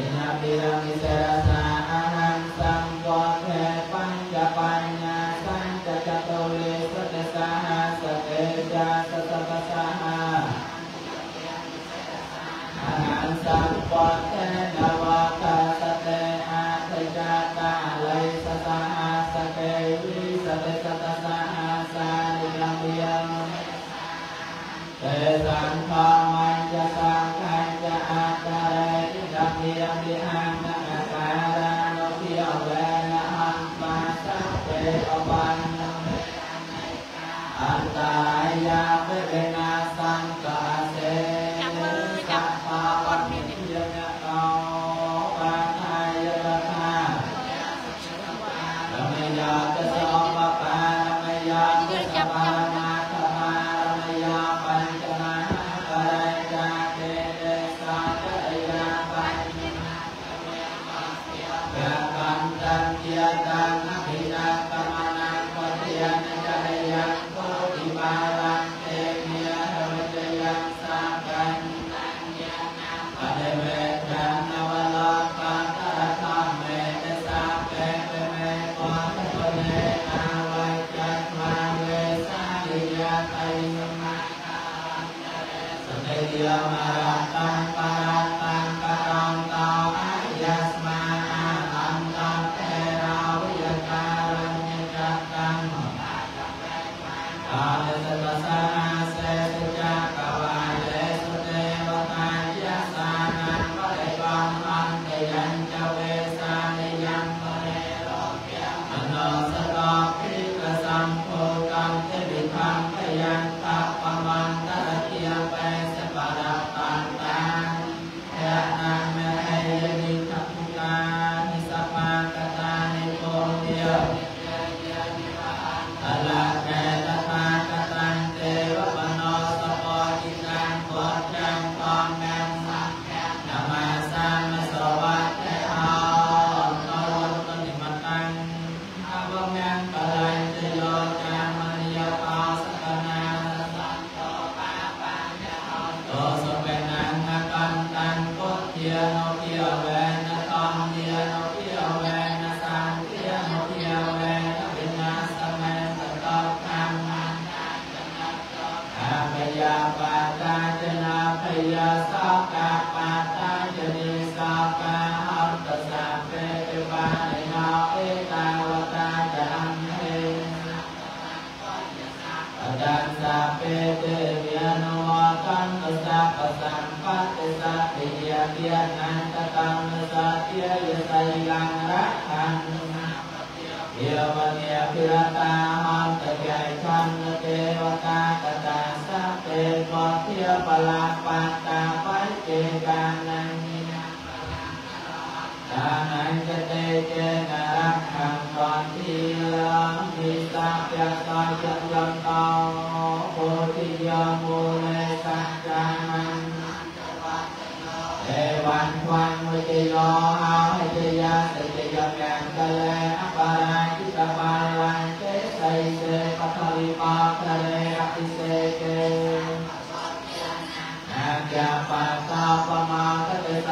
Hãy subscribe cho kênh Ghiền Mì Gõ để không bỏ lỡ những video hấp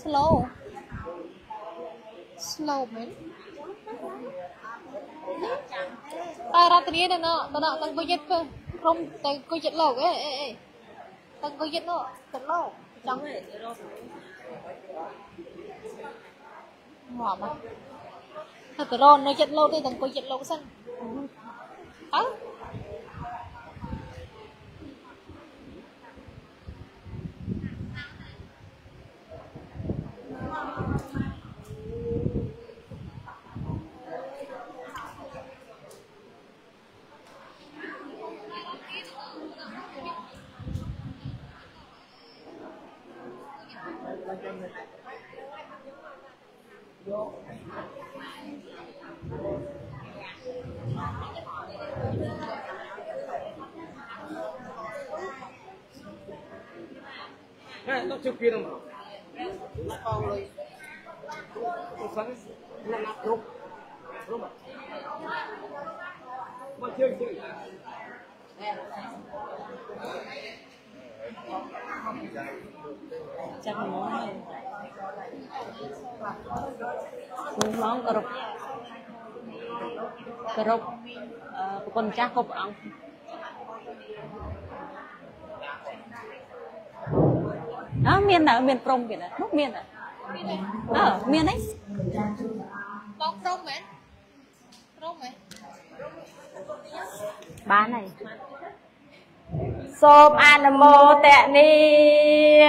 Slow, slow man. Ta ra từ nè nó, tao nọ tao coi chết cơ, không tao coi chết lâu ấy, tao coi chết nó, chết lâu, trắng này, mỏ mà, tao từ ron nó chết lâu thì tao coi chết lâu xăng, á. Nó chưa kia đâu mà nó còn rồi cuộc sống là nạp đúng đúng không mà chơi chơi chẳng món này xuống món cà rốt con chắc không ăn nó miền nào miền Prong kìa nè lúc miền à miền ấy con Prong mẹ bán này sop animal tẹ ni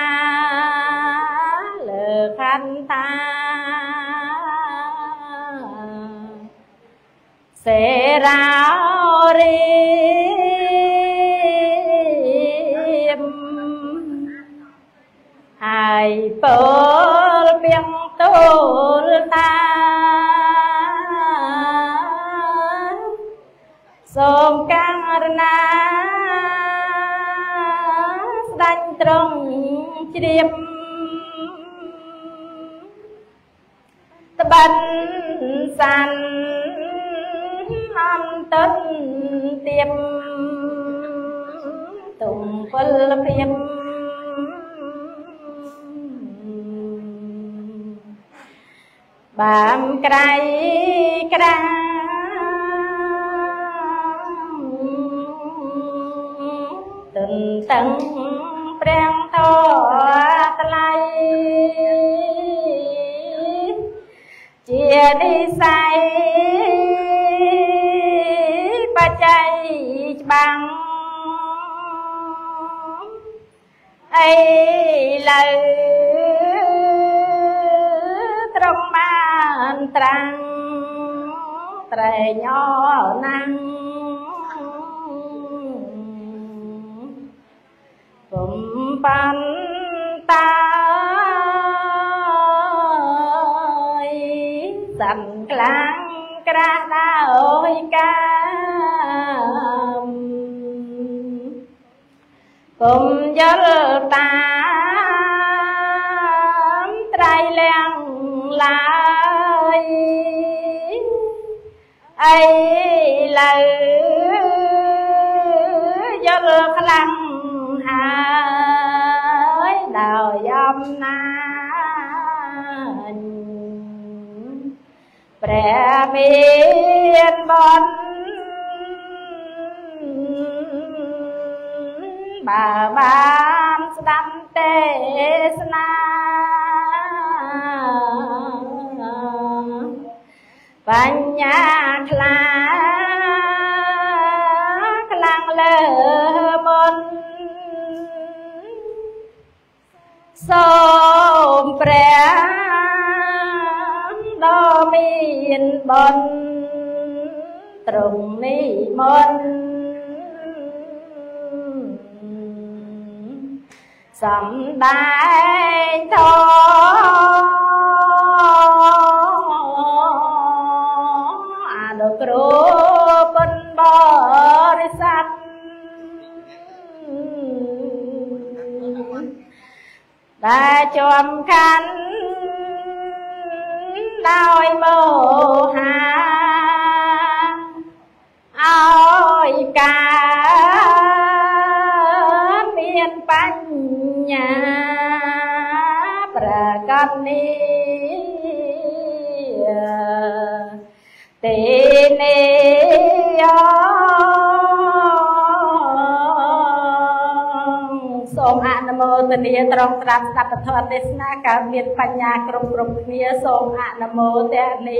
lỡ khăn ta sẽ rao riêng hãy bớt biếng tôi ตรงจิเรียมตะบันสันน้ำต้นเตียมตุ่มพลเพียมบามไกลกระ ตนตังเปรียงตอตะไลเจียดิใสปัจจัยบังไอไหลตรงบ้านตรังไตรย่อนัง ผมปั่นตาสันกลางกระดาษกาผมยลตามไตรแรงลายไอ้เลยยลพลัง ดาวย่อมนาประเมียนบนบาบามสดำเตสนาปัญญาคลาคลังเลอมน สมเปรตดอมีนบนตรงนี้มนต์สำได้ทออนุกรบนบริษัท โมตเนียตรองตรัสสัพพะเทศนาการเมียนปัญญากรุบกรุบเนียทรงอนุโมทนา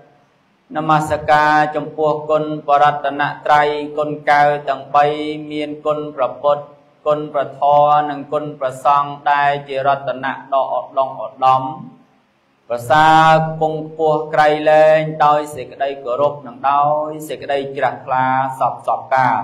នមស្ការចំពោះគុណបរតនត្រ័យគុណកៅទាំង 3 មានគុណព្រះពុទ្ធគុណព្រះធម៌និងគុណព្រះសង្ឃដែលជារតនៈដ៏ឧត្តមឧត្តម Và xa cung cua cây lên đôi sẽ cái đây cửa rộp nằm đôi sẽ cái đây chạc là sọc sọc cả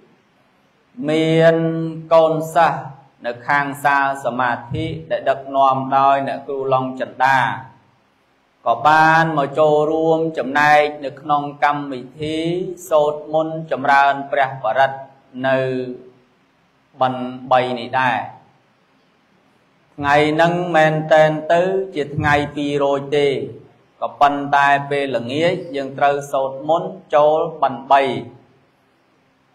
miền côn xa nực khang xa sở mạ thị để đực nòm đôi nực cưu long chẳng đà Có ban mà cho ruông chầm nay nực nông căm vị thí sốt môn chầm ràn bạc và rật nừ Bằng bày này đây Ngày nâng men tên tứ Chịt ngày phì rồi tì Có bằng tay về là nghĩa Dương trâu sốt muốn cho bằng bày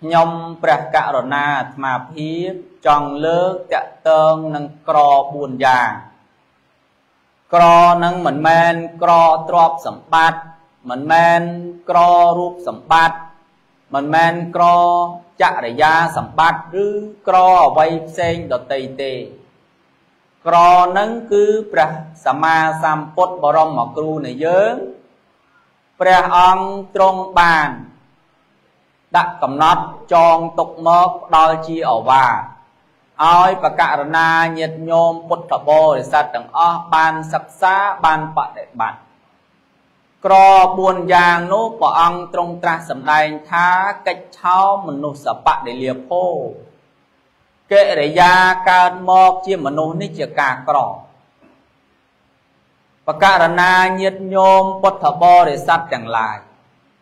Nhông bạc cả rộn nà mà hiếp Tròn lước tẹt tương nâng cổ buồn già Cổ nâng mẩn men cổ trộp sẩm bát Mẩn men cổ rụp sẩm bát Mình men cổ chạ rải gia sẵm bát rư cổ vây xênh đọt tây tê Cổ nâng cư prah sà ma sàm bốt bò rong mọc cư này dớ Prah ong trong bàn Đã cầm nót tròn tục mốc đôi chi ổ và Ôi bà cạ rà na nhiệt nhôm bốt thả bô để sát đằng ơ Bàn sắc xá bàn bạc đẹp bạc Cổ buồn giang nốt bỏ ong trong trạc sầm đành Thá cách cháu mình nụ sả bạc để liệp hô Kệ để ra cạn mọc chia mà nụ nít chìa cả cổ Và cả đàn na nhiệt nhôm bột thả bò để sát chẳng lại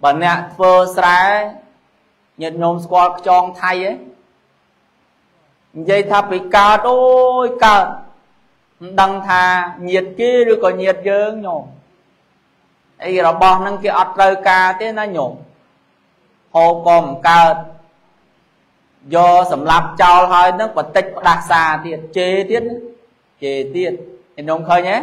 Bởi nè phơ srái nhiệt nôm squat chong thay ấy dây tháp bị cả đôi cả đằng thà nhiệt kia rồi còn nhiệt dương nhổ ấy là bò năng kia ọt rơi cả thế nó nhổ hồ còm cả do sầm lạp trào hơi nó còn tịch đặc xà tiệt chế tiệt nhiệt nôm khơi nhé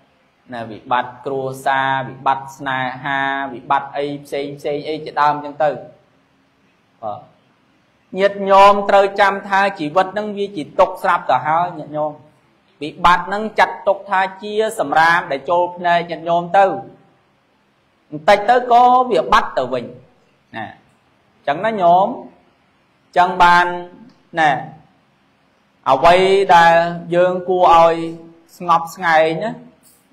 nè bị bắt cua xa bị bắt na ha bị bắt ai xây chỉ tam chân tư nhiệt nhôm trời chăm tha chỉ vật nâng vi chỉ tục sạp cả hai nhiệt nhôm bị bắt nâng chặt tục tha chia sầm ram để chôn này nhiệt nhôm tư tay tới có việc bắt tự mình nè chẳng nó nhôm chẳng bàn nè ở quay đà dương cua oi ngọc ngày nhá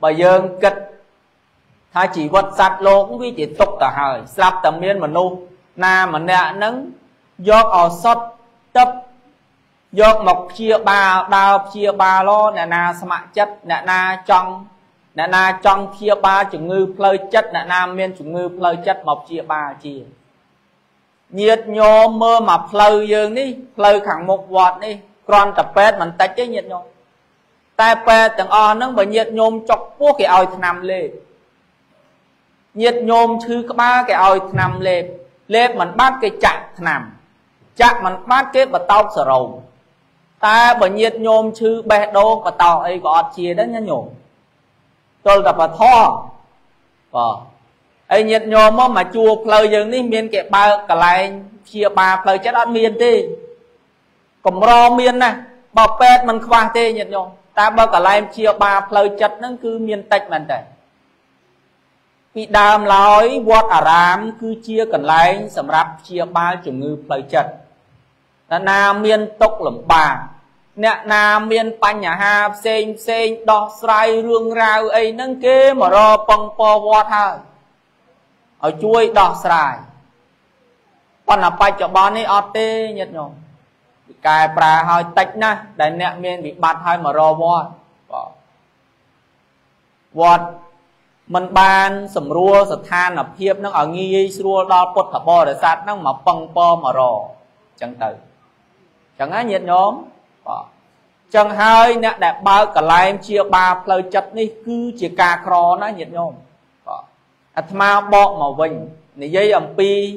bởi dương kịch tha chỉ vật sạch lô cũng vì chỉ tục cả hời sạp tầm miên mà nu na mà nẹ nắng giọt ở sót tấp giọt mọc chia ba đào chia ba lo nè na sạ chất nè na trong chia ba chữ ngư plơi chất nè na miên chữ ngư plơi chất mọc chia ba chia nhiệt nhôm mơ mà plơi dương đi plơi khẳng một vọt đi con tập pet mình tách cái nhiệt nhôm tai pet từng o nó bởi nhiệt nhôm chọc quốc cái oi nằm lên nhiệt nhôm thứ ba cái oi nằm lên lên mình bắt cái chặt nằm chặt mình bắt cái bật tao sờ rồng ta bởi nhiệt nhôm thứ bẹt đô và tàu ấy có chia đó nhá nhổ tôi tập là tho ấy nhiệt nhôm mà chua plei dường ní miên cái ba cái lại chia ba plei chết ăn miên đi cầm ro miên nè bọc pet mình khoa tê nhiệt nhôm ta bao cả lai chia ba lời chặt nó cứ miên tách mình tệ bị đàm lói vót à rám cứ chia cần lai sầm rạp chia ba chủng ngư lời chặt na miên tốc lẩm bà nè na miên pan nhà ha sen sen đo sai rương rau ấy nâng kế mà ro pong po vót ha ở chuối đo sai còn là pai cho bọn ấy ọt tê nhiệt nhôm cài bà hơi tách nha để nẹ miên bị bắt hơi mà rô vọt vọt mình ban sầm rua sầm than là hiếp nó ở nghi rua đo bột thả bò để sát nó mà băng bò mà rô chẳng tử chẳng á nhiệt nhóm chẳng hơi nẹ đẹp bao cả lại em chia ba lời chất này cứ chia cà khó nó nhiệt nhóm thật mà bọ mà vinh này dây ẩm pi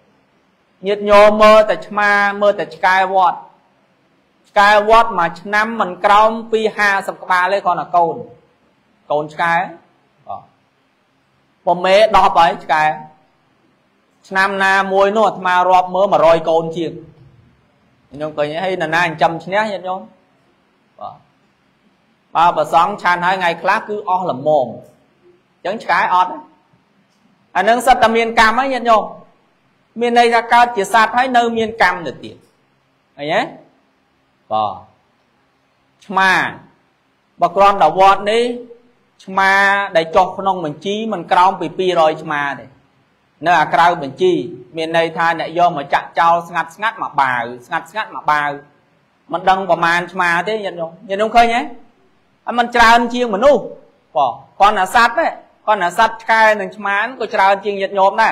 nhiệt nhôm mơ từ Skyward mà năm mình còng pi ha sập ba lấy con là cồn Sky, bom mé đọp ấy Sky, năm na môi nó mà rọp mơ mà rồi cồn chiên, nhôm coi như hay là na chầm nhé nhiệt nhôm, ba bờ sóng chan hai ngày class cứ o là mồm, chẳng Sky ọt, anh nâng sập tam miền cam ấy nhiệt nhôm. Miền này ra cao chỉ sát thấy nơi miền cam được tiền, này nhé, mà con đã vót đi, mà để cho con mình chi mình còng bị pi rồi mà đấy, nơi à còng mình chi miền này thay này do mà chặt trâu ngắt mà bào, mình đăng vào màn mà thế nhận không khơi nhé, มันจานเชียงเหมือนนู้ป่อก่อนหน้าซัดเนี่ยก่อนหน้าซัดใครหนึ่งช้างก็จานเชียงหยัดโยมได้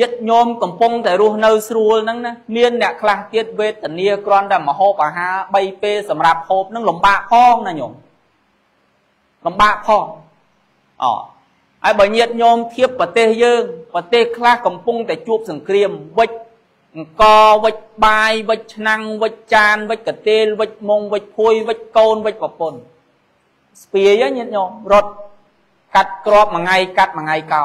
ยดยมกำปงแต่รูนเอาสู้นั่งนะเมียนเนี่ยคลาเกียดเวทเนียกรอนดำมาโฮปะฮะใบเปสำหรับโฮปนั่งหลงบ้าคล้องนะโยมหลงบ้าคล้องอ๋อไอ้บ่หยดยมเทียบประเทศเยอะประเทศคลากำปงแต่จูบสังเกตวัดกอวัดบายวัดนังวัดจานวัดกระเตลวัดมงวัดคุยวัดโกนวัดปะปนสเปียเยอะเงียบโยมรถกัดกรอบมาไงกัดมาไงเก่า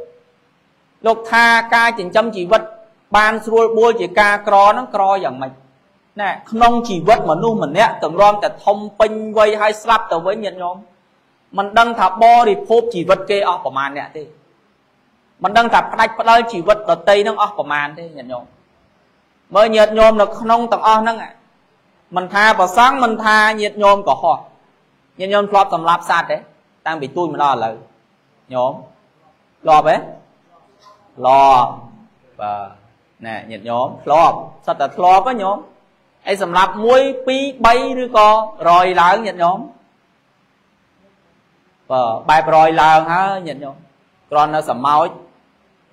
โลกทากาจิตจำชีวิตบานสโลโบจิกากรอนั่งกรออย่างมันน่ะขนมชีวิตเหมือนนู่นเหมือนเนี้ยต่างรอมแต่ทอมปิงไว้ให้สลับแต่ไว้เนี่ยโยมมันดังถับบอริโภคชีวิตเกออประมาณเนี้ยที่มันดังถับได้ประเดี๋ยวชีวิตต่อเตยนั่งออประมาณที่เนี่ยโยมเมื่อเนี่ยโยมเราขนมต่างออนั่งอ่ะมันทาประซังมันทาเนี่ยโยมก็ห่อยันยนพลอบสำรับซาดเด้ตั้งไปตู้มันรอเลยโยมรอไปรอเนี่ยยันยนพลอบสัตว์พลอบก็โยมไอ้สำรับมวยปีใบหรือก็รอยล้างยันยนใบรอยล้างฮะยันยนกรอนเราสำเมา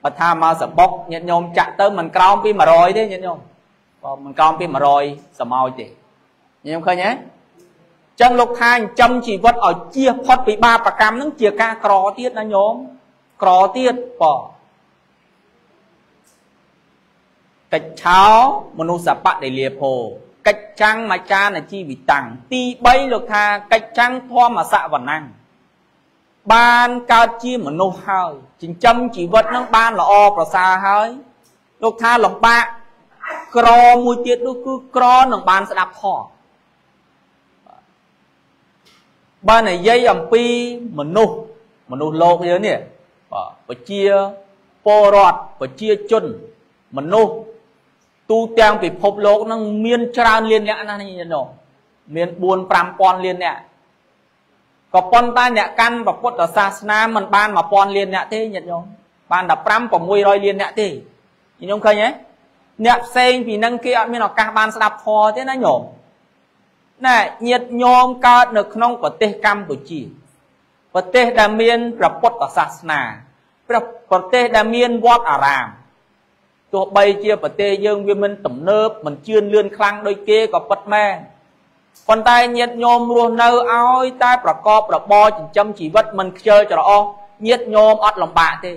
ประธามาสปอกยันยนจะเติมมันกรองปีมารอยได้ยันยนมันกรองปีมารอยสำเมาจียันยนเคยเนี้ยจังโลกทานจำชีวิตเอาเจียพอดปีบาประกรรมนั่งเจียกากรอเตี้ยนะโยมกรอเตี้ยป่อกัดเช้ามนุษย์ปะในเลียโพกัดจังมาจาในชีวิตตังตีใบโลกทานกัดจังพ่อมาสะวันนั่งบ้านกาจีมนุษย์เฮยจึงจำชีวิตนั่งบ้านละอประสาเฮยโลกทานหลงบ้ากรอมูเตี้ยดูคือกรอหนังบ้านสนับพ่อบ้านไหนยัยอัมพีมนุษย์โลกเยอะเนี่ยปะเชียโปรอดปะเชียจนมนุษย์ตูเตียงไปพบโลกนั่งเมียนจานเรียนเนี่ยนั่นนี่เนาะเมียนบุญปรามปอนเรียนเนี่ยก็ปอนตาเนี่ยกันแบบพุทธศาสนามันบ้านมาปอนเรียนเนี่ยเท่เนี่ยเนาะบ้านดับปรามปมวยรอยเรียนเนี่ยเท่เนี่ยเคยไหมเนี่ยเซ็งผีนั่งเกะไม่หนอกกาบ้านสลับคอเท่นั่นเนาะน่ะเงียบโยมก็เนื้อขนมประเทศกัมพูชีประเทศดาเมียนประพุทธศาสนาประเทศดาเมียนวัดอารามตัวใบเจียประเทศยังวิมันต่ำเนิบมันเชื่อเลื่อนคลังโดยเกกับปัดแม่คนไทยเงียบโยมรวมเนื้อเอาใต้ประกอบประบอจิตจำชีวิตมันเชื่อจะรอเงียบโยมอัดลำบากที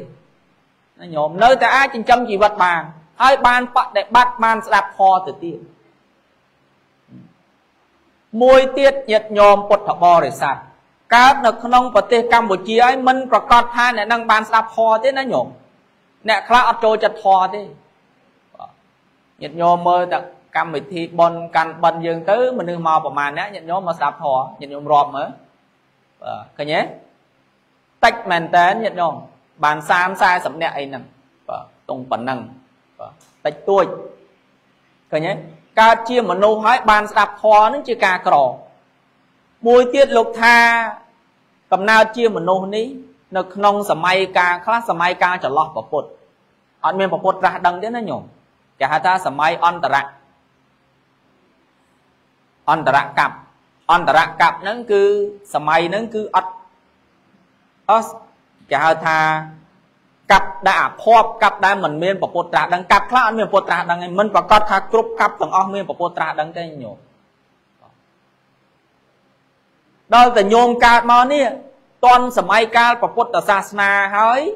นั่นโยมเนื้อแต่อาจิตจำชีวิตบางไอ้บานปะแต่บัดบานสลับคอตื่นตีมวยเตี้ยหยัดยอมปดถบอริสัตการนักขนมประเทศกัมพูชีไอ้มันประกอบท่าเนี่ยนางบานสลับพอเต้นะโยมเนี่ยคลาอัจโจจัดพอเต้หยัดยอมเมื่อแต่กรรมวิธีบนการบันยังตื้อมันนึกมาประมาณนี้หยัดยอมมาสลับพอหยัดยอมรอบเหมือนกันเนี้ยตัดแมนเต้นหยัดยอมบานสามสายสำเนียงไอ้นั่นตรงปนนั่นตัดตัวกันเนี้ยกาเจียมโนหายบานสลับคอนั่นจีกากรอมวยเตี้ยหลกทากำนาเจียมโนนี้ Nó không samayi ca, khá samayi ca cho lọc bà Phụt. Ấn miên bà Phụt ra đăng đến nó nhổm. Chả hả ta samayi ơn tà rạc cặp. Ơn tà rạc cặp nâng cư samayi nâng cư ớt. Ớt chả hả ta cặp đã phốp cặp đã mình miên bà Phụt ra đăng. Cặp khá ơn miên bà Phụt ra đăng. Mình bà có thả cụp cặp tầng ớt miên bà Phụt ra đăng cái nhổm. Đó là nhôm cạp mà nè. Tôn sầm ai ca bà Phật Sa Sna hỡi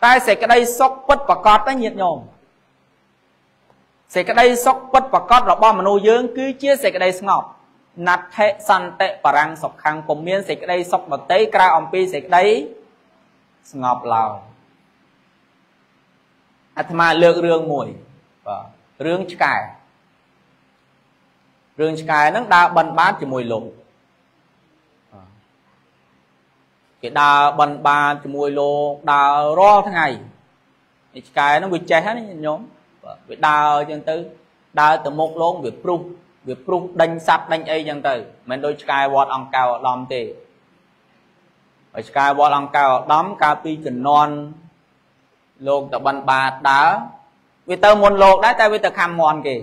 tai sẽ cái đây sóc bất và cọt nó nhiệt nhôm sẽ cái đây sóc bất và cọt rồi bom mà nuôi dưỡng cứ chia sẽ cái đây ngọc nạt hệ san tệ và răng sọc khang cùng miên sẽ cái đây sóc và tế ra ông pi sẽ cái đây ngọc lào atma lượng rương mùi và rương cài nó đa bần bát thì mùi lùng đa bần ba thì mùi lô đa ro tháng ngày cái nó bị cháy hết nhóm bị đa dân tư đa từ một lông bị pru đánh sắp đánh ấy dân tư mình đôi cái vọt ông cao đom tì cái vọt ông cao đom ca pi trần non lô tập bần ba đá vì tơ môn lô đá ta vì tơ kham mòn kì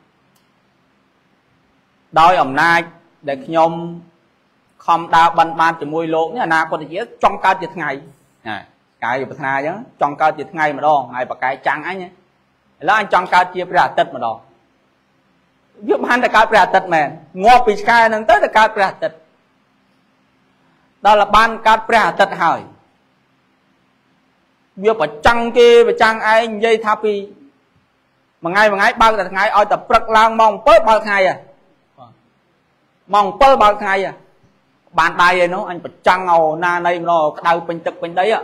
đôi ẩm nay để nhôm không đau bận ban từ môi lỗ như là con dĩa trong cao tiệt ngày cái gì bận na chứ trong cao tiệt ngày mà đo ngày và cái trắng ấy nhé là anh trong cao tiệt ra tết mà đo giúp hắn là cao ra tết mẹ ngọc bị cái nâng tới là cao ra tết đó là ban cao ra tết hỏi việc phải trăng kia và trăng ai dây thapi mà ngày bao giờ ngày oi tập bật lang mong tới bao ngày à mong bơ bao ngày à bàn tay ấy nó anh phải trăng ngầu na này nó đau bên tực bên đấy ạ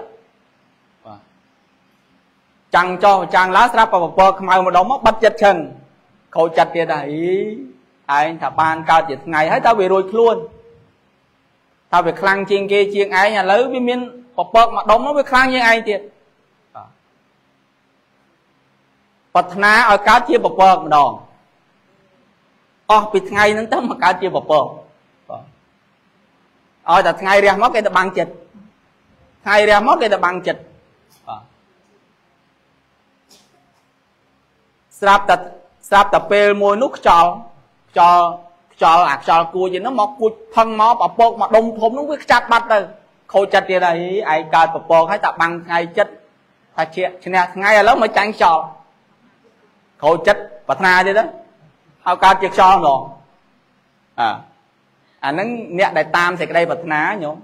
trăng cho trăng lá sáp vào bờ màu mà đóng móc bắt chặt chân khâu chặt kia đấy anh thà ban cao chỉ ngày hết tao về rồi luôn tao về khăn chiên kia chiên ấy nhà lớn với miên bờ mà đóng nó với khăn như ai thiệt bật ná ở cá chia bờ mà đòn ồ bị ngày nắng tới mà cá chia bờ ôi là ngày ra mất cái là bằng chật ngày ra mất cái là bằng chật sáp tập pel môi nút cho ạc cho cua gì nó mọc cua thân mó bọc bột mà đông thốn nó quyết chặt bắt rồi khâu chặt kia đây ai cài bọc bột hay tập bằng ngày chật ta chuyện này ngày lớn mới tránh cho khâu chặt và ngày thế đó ao cao chiếc son rồi nó nhẹ đại tam thì cái đây vật ná nhổ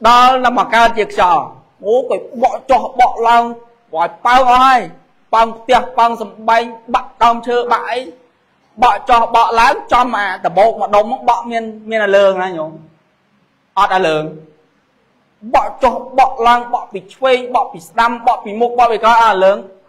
đó là mà cao chiếc son ngố cái bọ cho bọ lông bọ bao ơi bằng tiệc bằng sầm bay bạc đông chưa bãi bọ cho bọ láng cho mà tập bộ mà đông bọ miên là lường này nhổ ọt là lường bọ cho bọ lăng bọ bị quay bọ bị đâm bọ bị mục bọ bị có à lường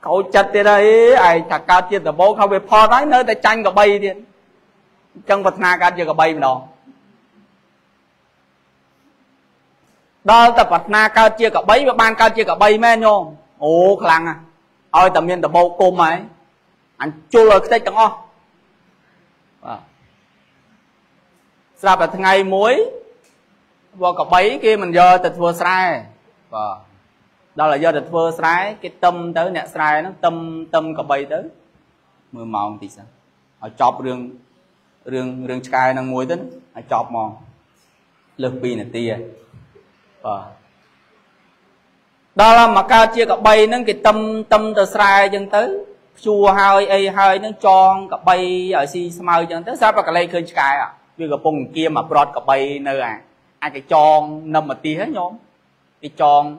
cậu chặt thì đây ai thằng cao tiền đập bột không bị phò đấy nơi ta tranh cặp bay tiền chân vật na cả giờ cặp bay đó đó tập vật na cao chia cả bấy và ban cao chia cả bấy men nhôm ô khăng à ôi tập miền tập bầu cồn mày anh chua lời cái chẳng o ra vào ngày muối vào cả bấy kia mình giờ tập vừa sai đó là giờ tập vừa sai cái tâm tới nẹt sai nó tâm tâm cả bấy tới mưa màu thì sao họ chọc rừng rừng rừng sky đang muối tính họ chọc mòn lực pin là tia đó là mà cao chia cặp bay nó cái tâm tâm từ sai chân tới chua hai ai hai nó tròn cặp bay ở si màu chân tới sao mà cái này khơi sky à vì cái vùng kia mà bọt cặp bay nơi à ai cái tròn nằm mà tì hết nhôm cái tròn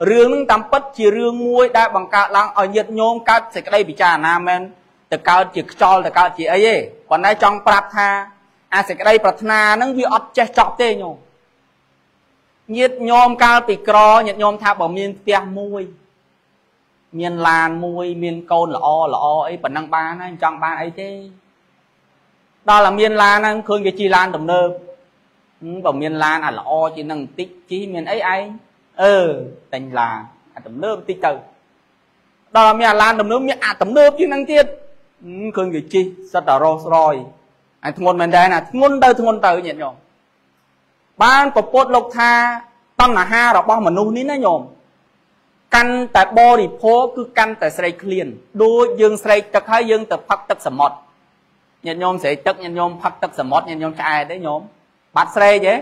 riêng những tấm bát chỉ riêng muối đã bằng cao lắng ở nhiệt nhóm cao sẽ đây bị trả nam men, từ cao chỉ cho từ cao chỉ ấy, còn đây trong bật tha, à sẽ đây bật na nó bị ấp che chọc thế nhom, nhiệt nhóm cao bị cò nhiệt nhóm tha bảo miên tia muối miền làn môi miền côn là o ấy phần năng ba này trong ba ấy thế đó là miền lan năng khơi cái chi lan đồng nơ bảo miền lan là o chỉ năng tích chí miền ấy ấy tình là tầm nơ tích từ đó là miền lan đồng nơ miền tầm nơ chứ năng tiết khơi cái chi rất là rồi anh ngôn mình đây là ngôn từ nhẹ nhõm ban của pot lộc tha tâm là ha là bao mà nu nín nó nhổm căn tại bò thì phố cứ căn tại sậy liền đôi dương sậy tật hai dương tật phật tật sầm mọt nhận nhom sậy tật nhận nhom phật tật sầm mọt nhận nhom trai đấy nhom bắt sậy chứ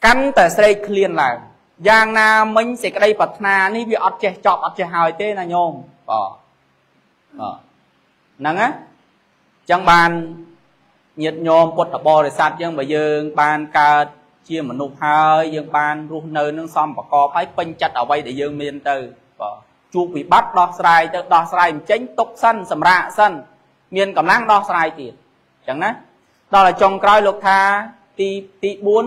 căn tại sậy liền là giang na mình sẽ cái đây bật na ní bị ọt che chọp ọt che hài thế là nhom nắng á chẳng bàn nhận nhom quật tập bò để sát dương bây giờ bàn cả chia mà nộp hai dương ban ruột nơi nương xong và co phải pin chặt ở bay để dương miền từ chuột bị bắt đo sai tránh tốc sân sầm rạ sân miền cầm láng đo sai tiền chẳng đấy đó là trong cõi lục tha ti ti bốn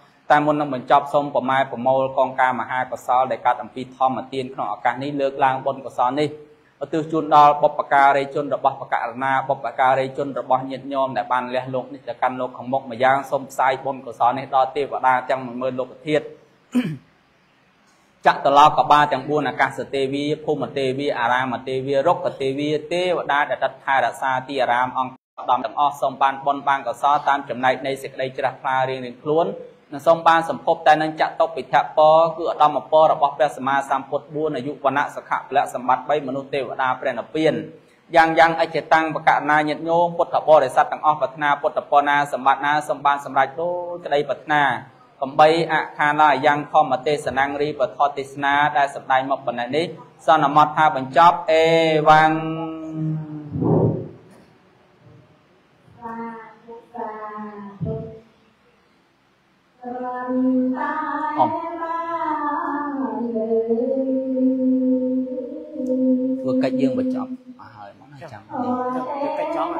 tai môn năng bận chọc xong phần mai phần mâu con ca mà hai có sao để ca làm phi thom mà tiên nọ ca ní lược lang bôn có sao ní ở từ chôn đo bắp cà rây chôn đo bắp cà na bắp cà rây chôn đo bắp nhiệt nhôm để bàn lẹ lục để căn lục không mốc mà giang xôm sai bôn của xó này đo tiêu và đa chẳng mà mơ lục thiệt chặt tờ lo cả ba chẳng buôn là ca sờ tê vi phô mà tê vi aram mà tê vi rốc cả tê vi tê và đa đã đặt hai đã xa ti aram ông đòn đằng o xông ban bôn ban của xó tam chấm này đây sẽ đây chỉ đặt pha riêng đến cuốn xông ban sầm phô tai nâng chặt tóc bị thẹt po cứ ở đom mà po là bóc ra sầm ma sầm phốt buôn là dụ quan nã sắc khạc lẽ sầm bát bay mà nô tê và đa bèn là biên giang giang ai chế tăng và cả na nhiệt nhô phốt thập po để sát tăng off vật na phốt thập po na sầm bát na sầm ban sầm rạch đô cái đây vật na còn bay ạ khan là giang kho mà tê sầm năng ri và thọ tê na đa sầm đai mọc phần này đi sau là mọt ha bẩn chóp e vang vừa cách dương bật chọc mà hơi món này chẳng cách chó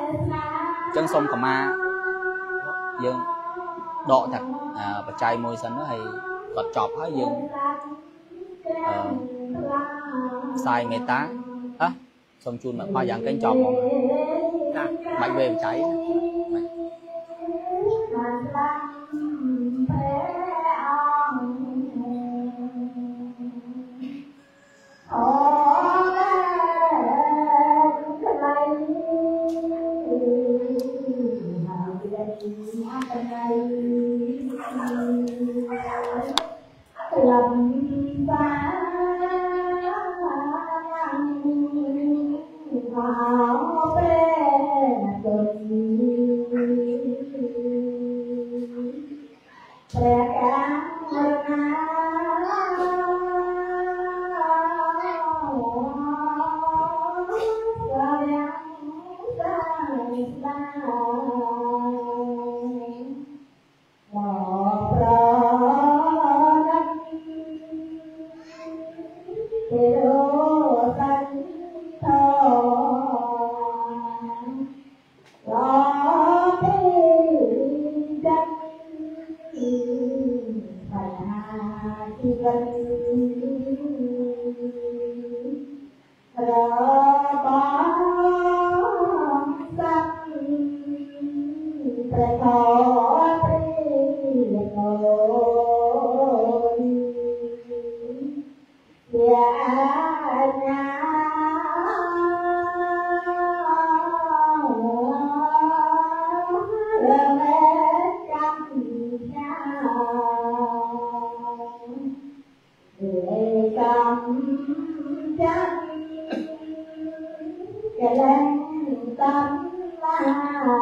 chân sông cà ma dương độ thật và chai môi sân nó hay bật chọc hết dương sai mê tá á xong chun mà khoa dạng cánh tròn mạnh về cháy này. Hãy subscribe cho kênh Ghiền Mì Gõ để không bỏ lỡ những video hấp dẫn.